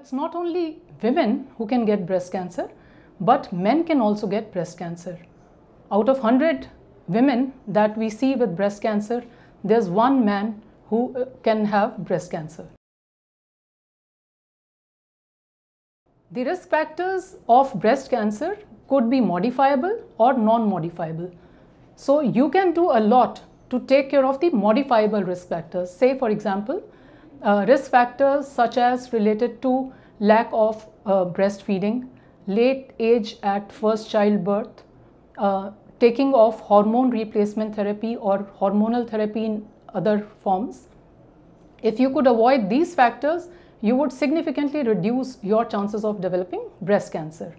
It's not only women who can get breast cancer, but men can also get breast cancer. Out of 100 women that we see with breast cancer, there's one man who can have breast cancer. The risk factors of breast cancer could be modifiable or non-modifiable. So you can do a lot to take care of the modifiable risk factors. Say for example, risk factors such as related to lack of breastfeeding, late age at first childbirth, taking of hormone replacement therapy or hormonal therapy in other forms. If you could avoid these factors, you would significantly reduce your chances of developing breast cancer.